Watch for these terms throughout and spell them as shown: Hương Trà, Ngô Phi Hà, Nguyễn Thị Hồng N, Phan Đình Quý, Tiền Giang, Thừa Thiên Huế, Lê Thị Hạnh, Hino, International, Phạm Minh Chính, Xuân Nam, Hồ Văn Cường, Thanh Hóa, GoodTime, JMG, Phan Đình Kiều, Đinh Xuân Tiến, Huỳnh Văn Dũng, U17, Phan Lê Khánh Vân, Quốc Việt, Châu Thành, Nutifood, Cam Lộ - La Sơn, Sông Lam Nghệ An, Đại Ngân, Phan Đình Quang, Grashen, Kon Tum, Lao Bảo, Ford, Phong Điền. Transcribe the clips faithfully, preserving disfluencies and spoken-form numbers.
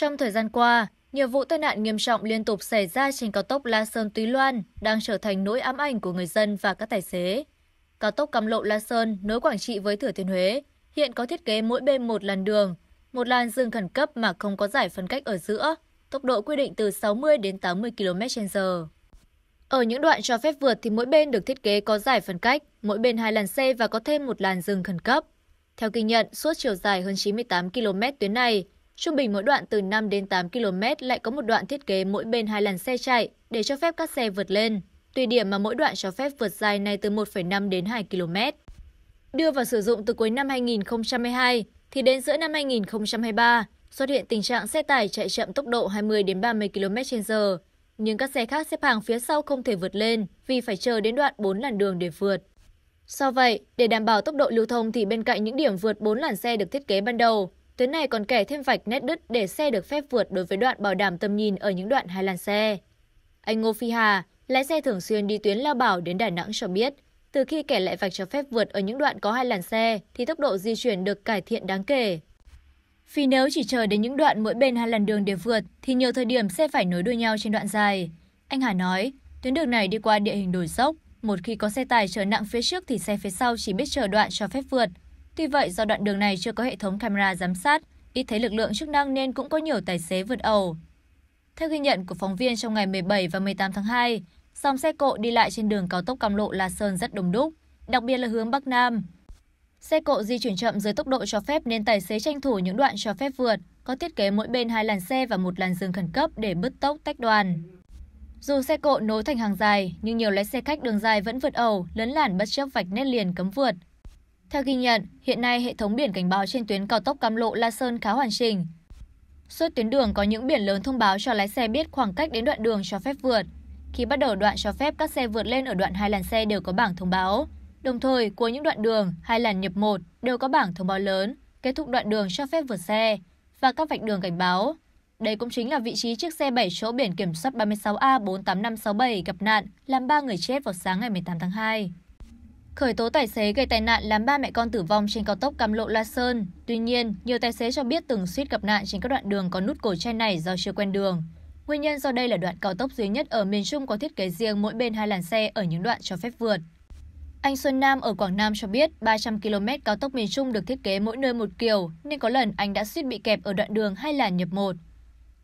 Trong thời gian qua, nhiều vụ tai nạn nghiêm trọng liên tục xảy ra trên cao tốc La Sơn - Túy Loan đang trở thành nỗi ám ảnh của người dân và các tài xế. Cao tốc Cam Lộ - La Sơn nối Quảng Trị với Thừa Thiên Huế hiện có thiết kế mỗi bên một làn đường, một làn dừng khẩn cấp mà không có giải phân cách ở giữa, tốc độ quy định từ sáu mươi đến tám mươi ki lô mét trên giờ. Ở những đoạn cho phép vượt thì mỗi bên được thiết kế có giải phân cách, mỗi bên hai làn xe và có thêm một làn dừng khẩn cấp. Theo ghi nhận, suốt chiều dài hơn chín mươi tám ki lô mét tuyến này, trung bình mỗi đoạn từ năm đến tám ki lô mét lại có một đoạn thiết kế mỗi bên hai làn xe chạy để cho phép các xe vượt lên, tùy điểm mà mỗi đoạn cho phép vượt dài này từ một phẩy năm đến hai ki lô mét. Đưa vào sử dụng từ cuối năm hai nghìn không trăm hai mươi hai thì đến giữa năm hai nghìn không trăm hai mươi ba xuất hiện tình trạng xe tải chạy chậm tốc độ hai mươi đến ba mươi ki lô mét trên giờ, nhưng các xe khác xếp hàng phía sau không thể vượt lên vì phải chờ đến đoạn bốn làn đường để vượt. Do vậy, để đảm bảo tốc độ lưu thông thì bên cạnh những điểm vượt bốn làn xe được thiết kế ban đầu, tuyến này còn kẻ thêm vạch nét đứt để xe được phép vượt đối với đoạn bảo đảm tầm nhìn ở những đoạn hai làn xe. Anh Ngô Phi Hà, lái xe thường xuyên đi tuyến Lao Bảo đến Đà Nẵng cho biết, từ khi kẻ lại vạch cho phép vượt ở những đoạn có hai làn xe thì tốc độ di chuyển được cải thiện đáng kể. Vì nếu chỉ chờ đến những đoạn mỗi bên hai làn đường để vượt thì nhiều thời điểm xe phải nối đuôi nhau trên đoạn dài. Anh Hà nói, tuyến đường này đi qua địa hình đồi dốc, một khi có xe tải chở nặng phía trước thì xe phía sau chỉ biết chờ đoạn cho phép vượt. Tuy vậy, do đoạn đường này chưa có hệ thống camera giám sát, ít thấy lực lượng chức năng nên cũng có nhiều tài xế vượt ẩu. Theo ghi nhận của phóng viên trong ngày mười bảy và mười tám tháng hai, dòng xe cộ đi lại trên đường cao tốc Cam Lộ - La Sơn rất đông đúc, đặc biệt là hướng Bắc Nam. Xe cộ di chuyển chậm dưới tốc độ cho phép nên tài xế tranh thủ những đoạn cho phép vượt, có thiết kế mỗi bên hai làn xe và một làn dừng khẩn cấp để bứt tốc tách đoàn. Dù xe cộ nối thành hàng dài, nhưng nhiều lái xe khách đường dài vẫn vượt ẩu, lấn làn bất chấp vạch nét liền cấm vượt. Theo ghi nhận, hiện nay hệ thống biển cảnh báo trên tuyến cao tốc Cam Lộ - La Sơn khá hoàn chỉnh. Suốt tuyến đường có những biển lớn thông báo cho lái xe biết khoảng cách đến đoạn đường cho phép vượt. Khi bắt đầu đoạn cho phép các xe vượt lên ở đoạn hai làn xe đều có bảng thông báo. Đồng thời, cuối những đoạn đường, hai làn nhập một đều có bảng thông báo lớn, kết thúc đoạn đường cho phép vượt xe và các vạch đường cảnh báo. Đây cũng chính là vị trí chiếc xe bảy chỗ biển kiểm soát ba mươi sáu A bốn tám năm sáu bảy gặp nạn làm ba người chết vào sáng ngày mười tám tháng hai. Khởi tố tài xế gây tai nạn làm ba mẹ con tử vong trên cao tốc Cam Lộ - La Sơn. Tuy nhiên, nhiều tài xế cho biết từng suýt gặp nạn trên các đoạn đường có nút cổ tre này do chưa quen đường. Nguyên nhân do đây là đoạn cao tốc duy nhất ở miền Trung có thiết kế riêng mỗi bên hai làn xe ở những đoạn cho phép vượt. Anh Xuân Nam ở Quảng Nam cho biết ba trăm ki lô mét cao tốc miền Trung được thiết kế mỗi nơi một kiểu nên có lần anh đã suýt bị kẹp ở đoạn đường hai làn nhập một.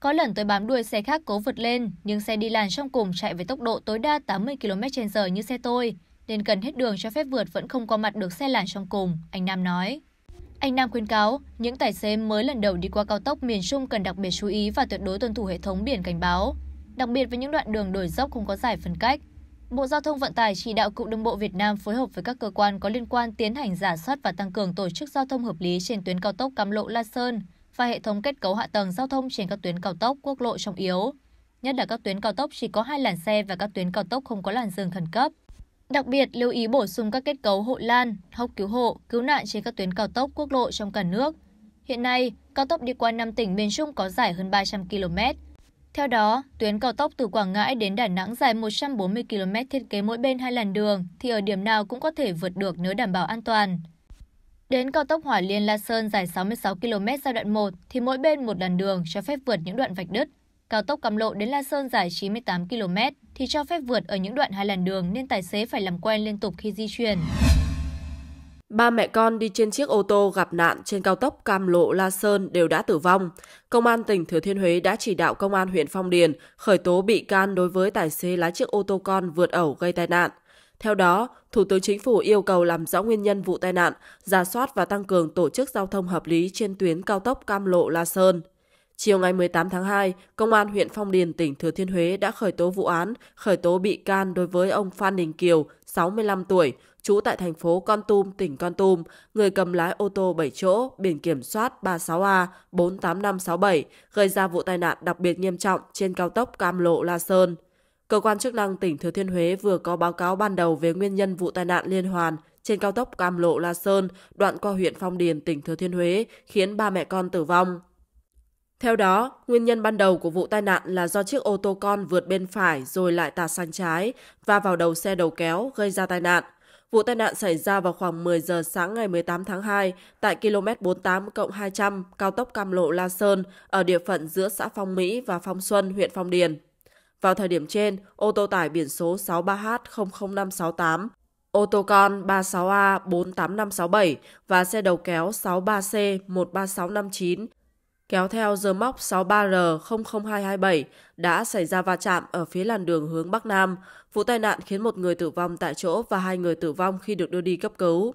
Có lần tôi bám đuôi xe khác cố vượt lên nhưng xe đi làn trong cùng chạy với tốc độ tối đa tám mươi ki lô mét trên giờ như xe tôi nên gần hết đường cho phép vượt vẫn không qua mặt được xe làn trong cùng, anh Nam nói. Anh Nam khuyến cáo, những tài xế mới lần đầu đi qua cao tốc miền Trung cần đặc biệt chú ý và tuyệt đối tuân thủ hệ thống biển cảnh báo, đặc biệt với những đoạn đường đồi dốc không có giải phân cách. Bộ Giao thông Vận tải chỉ đạo Cục Đường bộ Việt Nam phối hợp với các cơ quan có liên quan tiến hành rà soát và tăng cường tổ chức giao thông hợp lý trên tuyến cao tốc Cam Lộ - La Sơn và hệ thống kết cấu hạ tầng giao thông trên các tuyến cao tốc quốc lộ trọng yếu, nhất là các tuyến cao tốc chỉ có hai làn xe và các tuyến cao tốc không có làn dừng khẩn cấp. Đặc biệt, lưu ý bổ sung các kết cấu hộ lan, hốc cứu hộ, cứu nạn trên các tuyến cao tốc quốc lộ trong cả nước. Hiện nay, cao tốc đi qua năm tỉnh miền Trung có dài hơn ba trăm ki lô mét. Theo đó, tuyến cao tốc từ Quảng Ngãi đến Đà Nẵng dài một trăm bốn mươi ki lô mét thiết kế mỗi bên hai làn đường thì ở điểm nào cũng có thể vượt được nếu đảm bảo an toàn. Đến cao tốc Hòa Liên - La Sơn dài sáu mươi sáu ki lô mét giai đoạn một thì mỗi bên một làn đường cho phép vượt những đoạn vạch đứt. Cao tốc Cam Lộ đến La Sơn dài chín mươi tám ki lô mét thì cho phép vượt ở những đoạn hai làn đường nên tài xế phải làm quen liên tục khi di chuyển. Ba mẹ con đi trên chiếc ô tô gặp nạn trên cao tốc Cam Lộ - La Sơn đều đã tử vong. Công an tỉnh Thừa Thiên Huế đã chỉ đạo công an huyện Phong Điền khởi tố bị can đối với tài xế lái chiếc ô tô con vượt ẩu gây tai nạn. Theo đó, Thủ tướng Chính phủ yêu cầu làm rõ nguyên nhân vụ tai nạn, rà soát và tăng cường tổ chức giao thông hợp lý trên tuyến cao tốc Cam Lộ - La Sơn. Chiều ngày mười tám tháng hai, Công an huyện Phong Điền, tỉnh Thừa Thiên Huế đã khởi tố vụ án, khởi tố bị can đối với ông Phan Đình Kiều, sáu mươi lăm tuổi, trú tại thành phố Kon Tum, tỉnh Kon Tum, người cầm lái ô tô bảy chỗ, biển kiểm soát ba mươi sáu A bốn tám năm sáu bảy, gây ra vụ tai nạn đặc biệt nghiêm trọng trên cao tốc Cam Lộ - La Sơn. Cơ quan chức năng tỉnh Thừa Thiên Huế vừa có báo cáo ban đầu về nguyên nhân vụ tai nạn liên hoàn trên cao tốc Cam Lộ - La Sơn, đoạn qua huyện Phong Điền, tỉnh Thừa Thiên Huế, khiến ba mẹ con tử vong. Theo đó, nguyên nhân ban đầu của vụ tai nạn là do chiếc ô tô con vượt bên phải rồi lại tạt sang trái và vào đầu xe đầu kéo gây ra tai nạn. Vụ tai nạn xảy ra vào khoảng mười giờ sáng ngày mười tám tháng hai tại ki lô mét bốn mươi tám cộng hai trăm cao tốc Cam Lộ - La Sơn ở địa phận giữa xã Phong Mỹ và Phong Xuân, huyện Phong Điền. Vào thời điểm trên, ô tô tải biển số sáu mươi ba H không không năm sáu tám, ô tô con ba mươi sáu A bốn tám năm sáu bảy và xe đầu kéo sáu mươi ba C một ba sáu năm chín kéo theo dơ móc sáu mươi ba R không không hai hai bảy đã xảy ra va chạm ở phía làn đường hướng Bắc Nam. Vụ tai nạn khiến một người tử vong tại chỗ và hai người tử vong khi được đưa đi cấp cứu.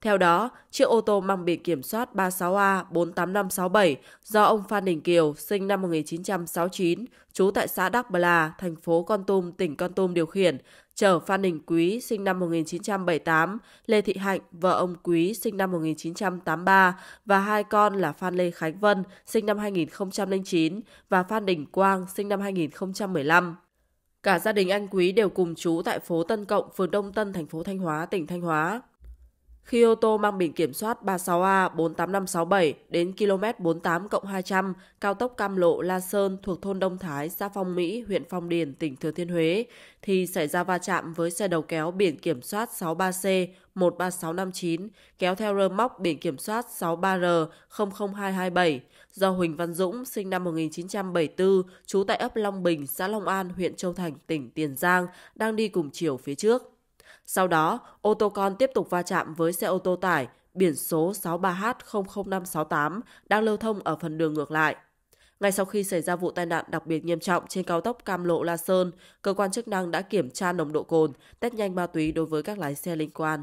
Theo đó, chiếc ô tô mang biển kiểm soát ba mươi sáu A bốn tám năm sáu bảy do ông Phan Đình Kiều, sinh năm một nghìn chín trăm sáu mươi chín, trú tại xã Đắk Bla, thành phố Kon Tum, tỉnh Kon Tum điều khiển, chở Phan Đình Quý, sinh năm một nghìn chín trăm bảy mươi tám, Lê Thị Hạnh, vợ ông Quý, sinh năm một nghìn chín trăm tám mươi ba, và hai con là Phan Lê Khánh Vân, sinh năm hai nghìn không trăm lẻ chín, và Phan Đình Quang, sinh năm hai nghìn không trăm mười lăm. Cả gia đình anh Quý đều cùng trú tại phố Tân Cộng, phường Đông Tân, thành phố Thanh Hóa, tỉnh Thanh Hóa. Khi ô tô mang biển kiểm soát ba mươi sáu A bốn tám năm sáu bảy đến ki lô mét bốn mươi tám cộng hai trăm cao tốc Cam Lộ - La Sơn thuộc thôn Đông Thái, xã Phong Mỹ, huyện Phong Điền, tỉnh Thừa Thiên Huế, thì xảy ra va chạm với xe đầu kéo biển kiểm soát sáu mươi ba C một ba sáu năm chín kéo theo rơ móc biển kiểm soát sáu mươi ba R không không hai hai bảy do Huỳnh Văn Dũng, sinh năm một nghìn chín trăm bảy mươi tư, trú tại ấp Long Bình, xã Long An, huyện Châu Thành, tỉnh Tiền Giang, đang đi cùng chiều phía trước. Sau đó, ô tô con tiếp tục va chạm với xe ô tô tải biển số sáu mươi ba H không không năm sáu tám đang lưu thông ở phần đường ngược lại. Ngay sau khi xảy ra vụ tai nạn đặc biệt nghiêm trọng trên cao tốc Cam Lộ - La Sơn, cơ quan chức năng đã kiểm tra nồng độ cồn, test nhanh ma túy đối với các lái xe liên quan.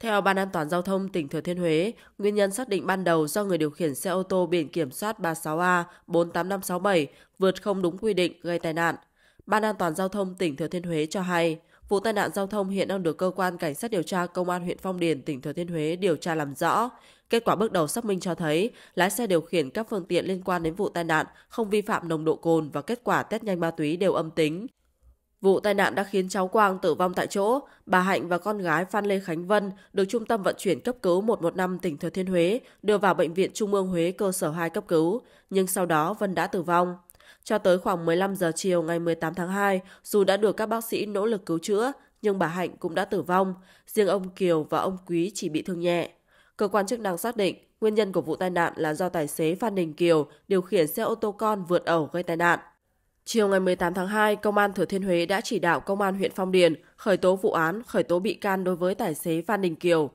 Theo Ban An toàn Giao thông tỉnh Thừa Thiên Huế, nguyên nhân xác định ban đầu do người điều khiển xe ô tô biển kiểm soát ba mươi sáu A bốn tám năm sáu bảy vượt không đúng quy định gây tai nạn. Ban An toàn Giao thông tỉnh Thừa Thiên Huế cho hay, vụ tai nạn giao thông hiện đang được cơ quan cảnh sát điều tra công an huyện Phong Điền, tỉnh Thừa Thiên Huế điều tra làm rõ. Kết quả bước đầu xác minh cho thấy, lái xe điều khiển các phương tiện liên quan đến vụ tai nạn không vi phạm nồng độ cồn và kết quả test nhanh ma túy đều âm tính. Vụ tai nạn đã khiến cháu Quang tử vong tại chỗ, bà Hạnh và con gái Phan Lê Khánh Vân được Trung tâm Vận chuyển Cấp cứu một một năm tỉnh Thừa Thiên Huế đưa vào Bệnh viện Trung ương Huế cơ sở hai cấp cứu, nhưng sau đó Vân đã tử vong. Cho tới khoảng mười lăm giờ chiều ngày mười tám tháng hai, dù đã được các bác sĩ nỗ lực cứu chữa, nhưng bà Hạnh cũng đã tử vong. Riêng ông Kiều và ông Quý chỉ bị thương nhẹ. Cơ quan chức năng xác định, nguyên nhân của vụ tai nạn là do tài xế Phan Đình Kiều điều khiển xe ô tô con vượt ẩu gây tai nạn. Chiều ngày mười tám tháng hai, Công an Thừa Thiên Huế đã chỉ đạo Công an huyện Phong Điền khởi tố vụ án, khởi tố bị can đối với tài xế Phan Đình Kiều.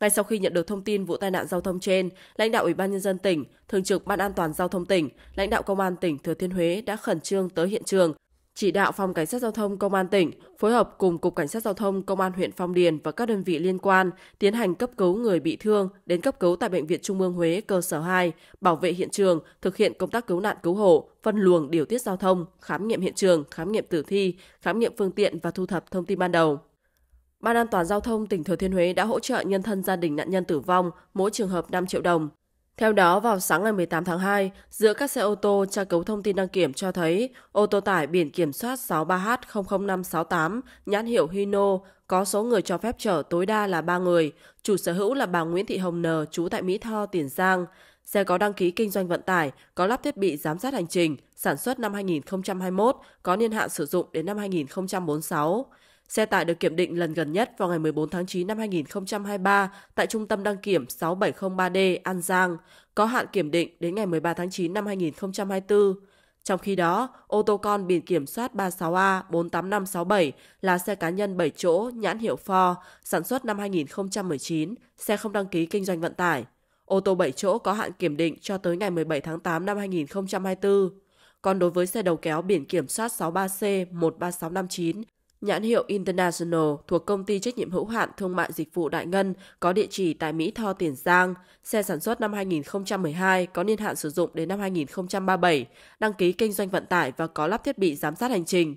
Ngay sau khi nhận được thông tin vụ tai nạn giao thông trên, lãnh đạo Ủy ban Nhân dân tỉnh, Thường trực Ban An toàn Giao thông tỉnh, lãnh đạo Công an tỉnh Thừa Thiên Huế đã khẩn trương tới hiện trường, chỉ đạo Phòng Cảnh sát Giao thông Công an tỉnh phối hợp cùng Cục Cảnh sát Giao thông Công an huyện Phong Điền và các đơn vị liên quan tiến hành cấp cứu người bị thương đến cấp cứu tại Bệnh viện Trung ương Huế cơ sở hai, bảo vệ hiện trường, thực hiện công tác cứu nạn cứu hộ, phân luồng điều tiết giao thông, khám nghiệm hiện trường, khám nghiệm tử thi, khám nghiệm phương tiện và thu thập thông tin ban đầu. Ban An toàn Giao thông tỉnh Thừa Thiên Huế đã hỗ trợ nhân thân gia đình nạn nhân tử vong, mỗi trường hợp năm triệu đồng. Theo đó, vào sáng ngày mười tám tháng hai, giữa các xe ô tô, tra cứu thông tin đăng kiểm cho thấy ô tô tải biển kiểm soát sáu mươi ba H không không năm sáu tám nhãn hiệu Hino có số người cho phép chở tối đa là ba người, chủ sở hữu là bà Nguyễn Thị Hồng N, trú tại Mỹ Tho, Tiền Giang. Xe có đăng ký kinh doanh vận tải, có lắp thiết bị giám sát hành trình, sản xuất năm hai nghìn không trăm hai mươi mốt, có niên hạn sử dụng đến năm hai nghìn không trăm bốn mươi sáu. Xe tải được kiểm định lần gần nhất vào ngày mười bốn tháng chín năm hai nghìn không trăm hai mươi ba tại Trung tâm đăng kiểm sáu bảy không ba D An Giang, có hạn kiểm định đến ngày mười ba tháng chín năm hai nghìn không trăm hai mươi tư. Trong khi đó, ô tô con biển kiểm soát ba mươi sáu A bốn tám năm sáu bảy là xe cá nhân bảy chỗ nhãn hiệu Ford, sản xuất năm hai nghìn không trăm mười chín, xe không đăng ký kinh doanh vận tải. Ô tô bảy chỗ có hạn kiểm định cho tới ngày mười bảy tháng tám năm hai nghìn không trăm hai mươi tư. Còn đối với xe đầu kéo biển kiểm soát sáu mươi ba C một ba sáu năm chín, nhãn hiệu International thuộc Công ty Trách nhiệm Hữu hạn Thương mại Dịch vụ Đại Ngân có địa chỉ tại Mỹ Tho, Tiền Giang. Xe sản xuất năm hai nghìn không trăm mười hai, có niên hạn sử dụng đến năm hai nghìn không trăm ba mươi bảy, đăng ký kinh doanh vận tải và có lắp thiết bị giám sát hành trình.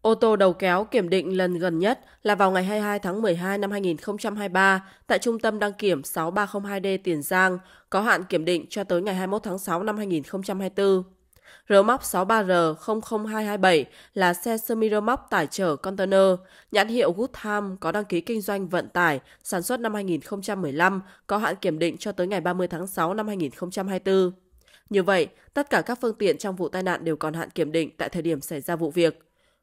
Ô tô đầu kéo kiểm định lần gần nhất là vào ngày hai mươi hai tháng mười hai năm hai nghìn không trăm hai mươi ba tại Trung tâm đăng kiểm sáu ba không hai D Tiền Giang, có hạn kiểm định cho tới ngày hai mươi mốt tháng sáu năm hai nghìn không trăm hai mươi tư. Rơ móc sáu mươi ba R không không hai hai bảy là xe semi rơ móc tải chở container, nhãn hiệu GoodTime có đăng ký kinh doanh vận tải, sản xuất năm hai nghìn không trăm mười lăm, có hạn kiểm định cho tới ngày ba mươi tháng sáu năm hai nghìn không trăm hai mươi tư. Như vậy, tất cả các phương tiện trong vụ tai nạn đều còn hạn kiểm định tại thời điểm xảy ra vụ việc.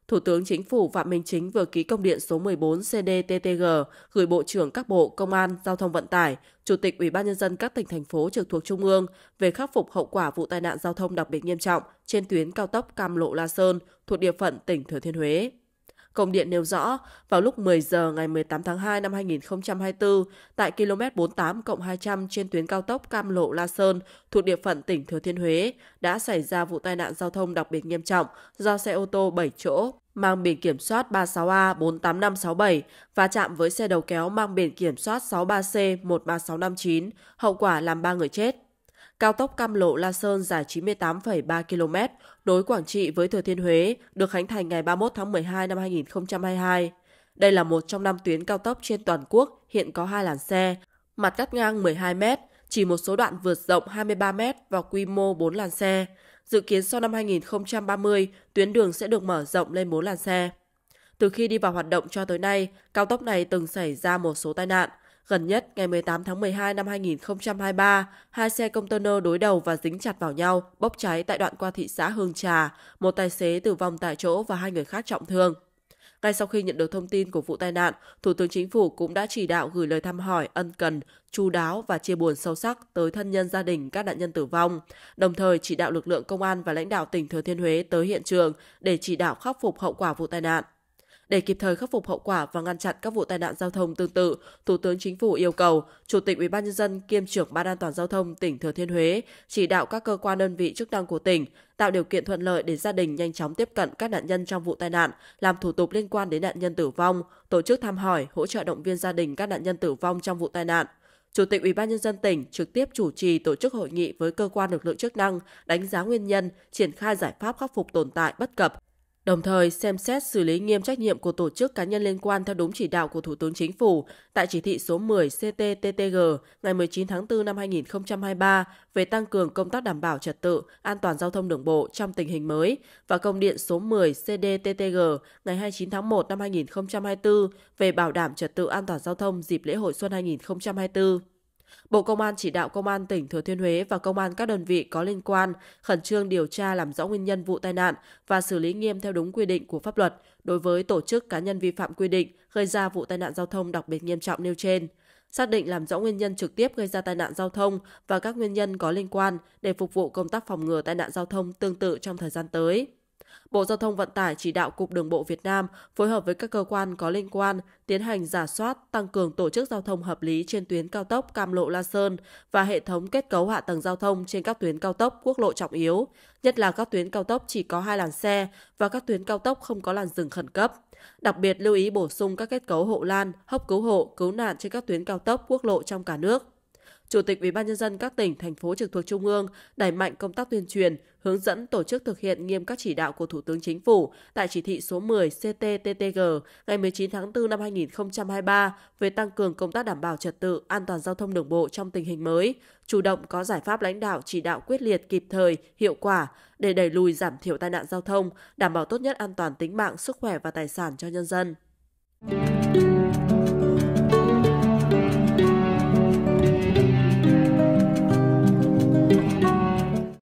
Thủ tướng Chính phủ Phạm Minh Chính vừa ký công điện số mười bốn C D T T G gửi Bộ trưởng các Bộ Công an, Giao thông Vận tải, Chủ tịch Ủy ban Nhân dân các tỉnh, thành phố trực thuộc Trung ương về khắc phục hậu quả vụ tai nạn giao thông đặc biệt nghiêm trọng trên tuyến cao tốc Cam Lộ - La Sơn thuộc địa phận tỉnh Thừa Thiên Huế. Công điện nêu rõ, vào lúc mười giờ ngày mười tám tháng hai năm hai nghìn không trăm hai mươi tư, tại km bốn mươi tám cộng hai trăm trên tuyến cao tốc Cam Lộ - La Sơn thuộc địa phận tỉnh Thừa Thiên Huế đã xảy ra vụ tai nạn giao thông đặc biệt nghiêm trọng do xe ô tô bảy chỗ mang biển kiểm soát ba mươi sáu A bốn tám năm sáu bảy va chạm với xe đầu kéo mang biển kiểm soát sáu mươi ba C một ba sáu năm chín, hậu quả làm ba người chết. Cao tốc Cam Lộ - La Sơn dài chín mươi tám phẩy ba ki lô mét, nối Quảng Trị với Thừa Thiên Huế, được khánh thành ngày ba mươi mốt tháng mười hai năm hai nghìn không trăm hai mươi hai. Đây là một trong năm tuyến cao tốc trên toàn quốc hiện có hai làn xe, mặt cắt ngang mười hai mét, chỉ một số đoạn vượt rộng hai mươi ba mét và quy mô bốn làn xe. Dự kiến sau năm hai nghìn không trăm ba mươi, tuyến đường sẽ được mở rộng lên bốn làn xe. Từ khi đi vào hoạt động cho tới nay, cao tốc này từng xảy ra một số tai nạn. Gần nhất, ngày mười tám tháng mười hai năm hai nghìn không trăm hai mươi ba, hai xe container đối đầu và dính chặt vào nhau, bốc cháy tại đoạn qua thị xã Hương Trà, một tài xế tử vong tại chỗ và hai người khác trọng thương. Ngay sau khi nhận được thông tin của vụ tai nạn, Thủ tướng Chính phủ cũng đã chỉ đạo gửi lời thăm hỏi ân cần, chu đáo và chia buồn sâu sắc tới thân nhân gia đình các nạn nhân tử vong, đồng thời chỉ đạo lực lượng công an và lãnh đạo tỉnh Thừa Thiên Huế tới hiện trường để chỉ đạo khắc phục hậu quả vụ tai nạn. Để kịp thời khắc phục hậu quả và ngăn chặn các vụ tai nạn giao thông tương tự, Thủ tướng Chính phủ yêu cầu Chủ tịch Ủy ban Nhân dân kiêm trưởng Ban An toàn Giao thông tỉnh Thừa Thiên Huế chỉ đạo các cơ quan đơn vị chức năng của tỉnh tạo điều kiện thuận lợi để gia đình nhanh chóng tiếp cận các nạn nhân trong vụ tai nạn, làm thủ tục liên quan đến nạn nhân tử vong, tổ chức thăm hỏi, hỗ trợ động viên gia đình các nạn nhân tử vong trong vụ tai nạn. Chủ tịch Ủy ban Nhân dân tỉnh trực tiếp chủ trì tổ chức hội nghị với cơ quan lực lượng chức năng, đánh giá nguyên nhân, triển khai giải pháp khắc phục tồn tại bất cập, đồng thời xem xét xử lý nghiêm trách nhiệm của tổ chức, cá nhân liên quan theo đúng chỉ đạo của Thủ tướng Chính phủ tại chỉ thị số mười C T T G ngày mười chín tháng tư năm hai nghìn không trăm hai mươi ba về tăng cường công tác đảm bảo trật tự, an toàn giao thông đường bộ trong tình hình mới và công điện số mười C D T T G ngày hai mươi chín tháng một năm hai nghìn không trăm hai mươi tư về bảo đảm trật tự an toàn giao thông dịp lễ hội xuân hai nghìn không trăm hai mươi tư. Bộ Công an chỉ đạo Công an tỉnh Thừa Thiên Huế và Công an các đơn vị có liên quan khẩn trương điều tra làm rõ nguyên nhân vụ tai nạn và xử lý nghiêm theo đúng quy định của pháp luật đối với tổ chức, cá nhân vi phạm quy định gây ra vụ tai nạn giao thông đặc biệt nghiêm trọng nêu trên. Xác định làm rõ nguyên nhân trực tiếp gây ra tai nạn giao thông và các nguyên nhân có liên quan để phục vụ công tác phòng ngừa tai nạn giao thông tương tự trong thời gian tới. Bộ Giao thông Vận tải chỉ đạo Cục Đường bộ Việt Nam phối hợp với các cơ quan có liên quan tiến hành rà soát, tăng cường tổ chức giao thông hợp lý trên tuyến cao tốc Cam Lộ - La Sơn và hệ thống kết cấu hạ tầng giao thông trên các tuyến cao tốc, quốc lộ trọng yếu, nhất là các tuyến cao tốc chỉ có hai làn xe và các tuyến cao tốc không có làn dừng khẩn cấp. Đặc biệt lưu ý bổ sung các kết cấu hộ lan, hốc cứu hộ, cứu nạn trên các tuyến cao tốc, quốc lộ trong cả nước. Chủ tịch Ủy ban Nhân dân các tỉnh, thành phố trực thuộc Trung ương đẩy mạnh công tác tuyên truyền, hướng dẫn tổ chức thực hiện nghiêm các chỉ đạo của Thủ tướng Chính phủ tại chỉ thị số mười C T T G ngày mười chín tháng tư năm hai nghìn không trăm hai mươi ba về tăng cường công tác đảm bảo trật tự, an toàn giao thông đường bộ trong tình hình mới, chủ động có giải pháp lãnh đạo chỉ đạo quyết liệt, kịp thời, hiệu quả để đẩy lùi, giảm thiểu tai nạn giao thông, đảm bảo tốt nhất an toàn tính mạng, sức khỏe và tài sản cho nhân dân.